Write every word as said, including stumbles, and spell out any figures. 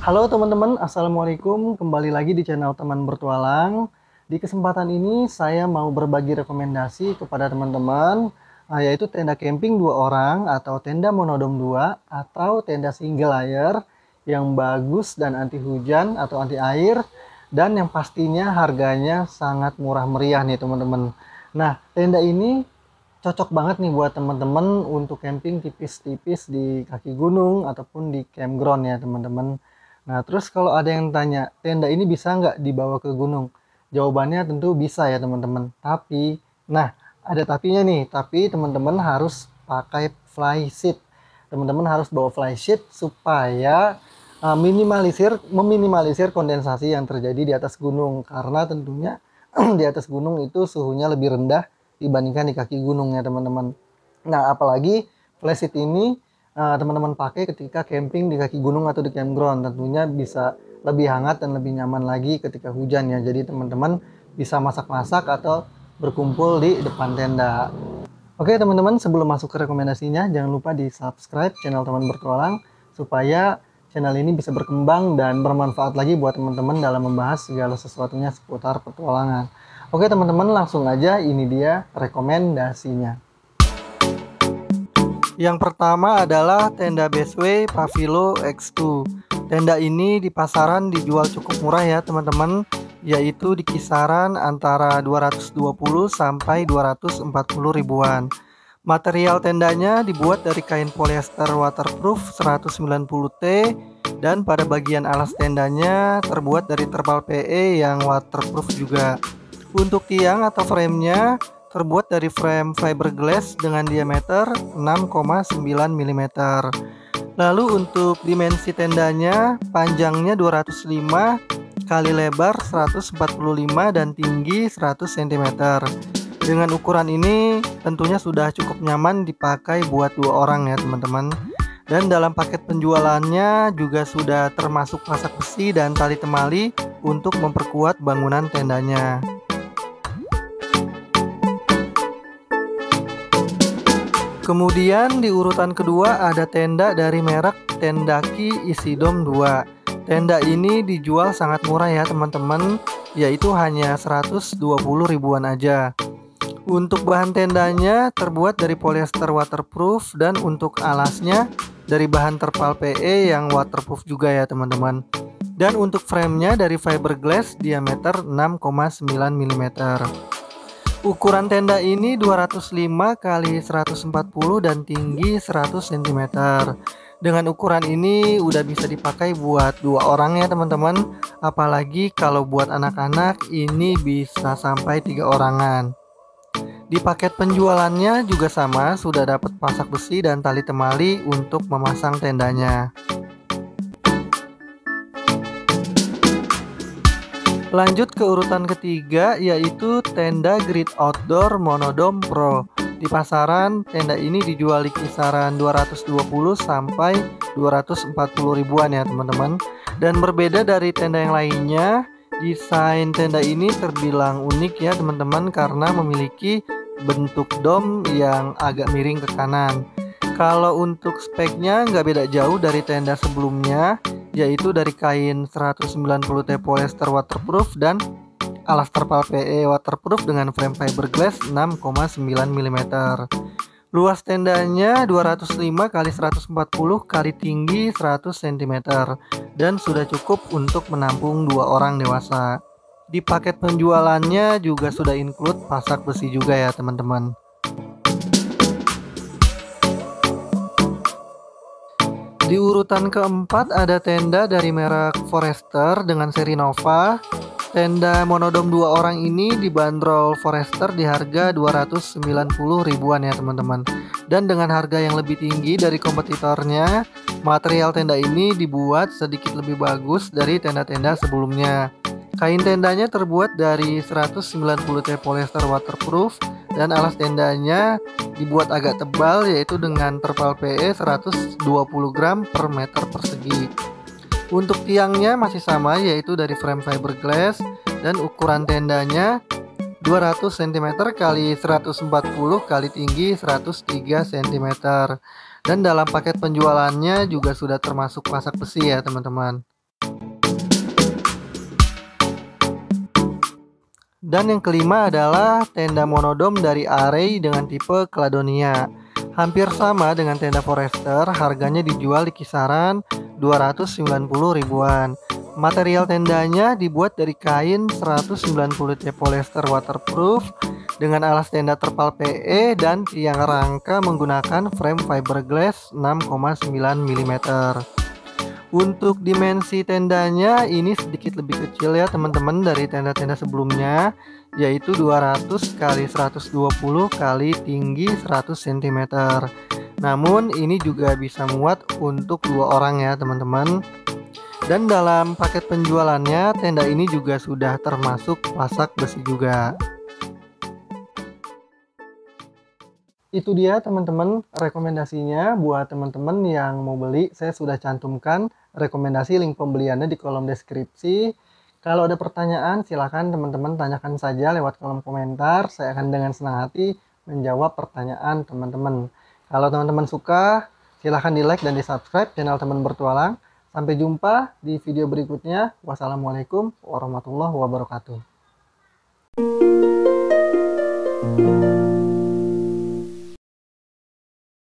Halo teman-teman, Assalamualaikum. Kembali lagi di channel Teman Bertualang. Di kesempatan ini saya mau berbagi rekomendasi kepada teman-teman, yaitu tenda camping dua orang atau tenda monodom dua atau tenda single layer yang bagus dan anti hujan atau anti air, dan yang pastinya harganya sangat murah meriah nih teman-teman. Nah, tenda ini cocok banget nih buat teman-teman untuk camping tipis-tipis di kaki gunung ataupun di campground ya teman-teman. Nah, terus kalau ada yang tanya, tenda ini bisa nggak dibawa ke gunung? Jawabannya tentu bisa ya teman-teman. Tapi, nah ada tapinya nih, tapi teman-teman harus pakai flysheet. Teman-teman harus bawa flysheet supaya uh, minimalisir, meminimalisir kondensasi yang terjadi di atas gunung. Karena tentunya di atas gunung itu suhunya lebih rendah dibandingkan di kaki gunungnya teman-teman. Nah, apalagi flysheet ini teman-teman uh, pakai ketika camping di kaki gunung atau di campground, tentunya bisa lebih hangat dan lebih nyaman lagi ketika hujan ya. Jadi teman-teman bisa masak-masak atau berkumpul di depan tenda. Oke teman-teman, sebelum masuk ke rekomendasinya, jangan lupa di subscribe channel Teman Bertualang supaya channel ini bisa berkembang dan bermanfaat lagi buat teman-teman dalam membahas segala sesuatunya seputar petualangan. Oke teman-teman, langsung aja, ini dia rekomendasinya. Yang pertama adalah tenda Bestway Pavilo X dua. Tenda ini di pasaran dijual cukup murah ya teman-teman, yaitu di kisaran antara dua ratus dua puluh sampai dua ratus empat puluh ribuan. Material tendanya dibuat dari kain polyester waterproof seratus sembilan puluh T, dan pada bagian alas tendanya terbuat dari terpal P E yang waterproof juga. Untuk tiang atau framenya terbuat dari frame fiberglass dengan diameter enam koma sembilan milimeter. Lalu untuk dimensi tendanya, panjangnya dua ratus lima kali lebar seratus empat puluh lima dan tinggi seratus sentimeter. Dengan ukuran ini tentunya sudah cukup nyaman dipakai buat dua orang ya teman-teman. Dan dalam paket penjualannya juga sudah termasuk pasak besi dan tali temali untuk memperkuat bangunan tendanya. Kemudian di urutan kedua ada tenda dari merek Tendaki Isidom dua. Tenda ini dijual sangat murah ya teman-teman, yaitu hanya seratus dua puluh ribuan aja. Untuk bahan tendanya terbuat dari polyester waterproof, dan untuk alasnya dari bahan terpal P E yang waterproof juga ya teman-teman. Dan untuk framenya dari fiberglass diameter enam koma sembilan milimeter. Ukuran tenda ini dua ratus lima kali seratus empat puluh dan tinggi seratus sentimeter. Dengan ukuran ini udah bisa dipakai buat dua orang ya teman-teman. Apalagi kalau buat anak-anak ini bisa sampai tiga orangan. Di paket penjualannya juga sama, sudah dapat pasak besi dan tali temali untuk memasang tendanya. Lanjut ke urutan ketiga, yaitu tenda Great Outdoor Monodome Pro. Di pasaran tenda ini dijual di kisaran dua ratus dua puluh sampai dua ratus empat puluh ribuan ya teman-teman. Dan berbeda dari tenda yang lainnya, desain tenda ini terbilang unik ya teman-teman, karena memiliki bentuk dom yang agak miring ke kanan. Kalau untuk speknya nggak beda jauh dari tenda sebelumnya, yaitu dari kain seratus sembilan puluh T polyester waterproof dan alas terpal P E waterproof dengan frame fiberglass enam koma sembilan milimeter. Luas tendanya dua ratus lima kali seratus empat puluh kali tinggi seratus sentimeter, dan sudah cukup untuk menampung dua orang dewasa. Di paket penjualannya juga sudah include pasak besi juga ya teman-teman. Di urutan keempat ada tenda dari merek Forester dengan seri Nova. Tenda monodom dua orang ini dibanderol Forester di harga dua ratus sembilan puluh ribuan ya teman-teman. Dan dengan harga yang lebih tinggi dari kompetitornya, material tenda ini dibuat sedikit lebih bagus dari tenda-tenda sebelumnya. Kain tendanya terbuat dari seratus sembilan puluh T polyester waterproof, dan alas tendanya dibuat agak tebal, yaitu dengan terpal P E seratus dua puluh gram per meter persegi. Untuk tiangnya masih sama, yaitu dari frame fiberglass, dan ukuran tendanya dua ratus sentimeter kali seratus empat puluh kali tinggi seratus tiga sentimeter. Dan dalam paket penjualannya juga sudah termasuk pasak besi ya teman-teman. Dan yang kelima adalah tenda monodom dari Arei dengan tipe Cladonia. Hampir sama dengan tenda Forester, harganya dijual di kisaran dua ratus sembilan puluh ribuan. Material tendanya dibuat dari kain seratus sembilan puluh C polyester waterproof dengan alas tenda terpal P E dan tiang rangka menggunakan frame fiberglass enam koma sembilan milimeter. Untuk dimensi tendanya ini sedikit lebih kecil ya teman-teman dari tenda-tenda sebelumnya, yaitu dua ratus kali seratus dua puluh kali tinggi seratus sentimeter. Namun ini juga bisa muat untuk dua orang ya teman-teman. Dan dalam paket penjualannya tenda ini juga sudah termasuk pasak besi juga. Itu dia teman-teman rekomendasinya buat teman-teman yang mau beli. Saya sudah cantumkan rekomendasi link pembeliannya di kolom deskripsi. Kalau ada pertanyaan silahkan teman-teman tanyakan saja lewat kolom komentar. Saya akan dengan senang hati menjawab pertanyaan teman-teman. Kalau teman-teman suka silahkan di like dan di subscribe channel Teman Bertualang. Sampai jumpa di video berikutnya. Wassalamualaikum warahmatullahi wabarakatuh.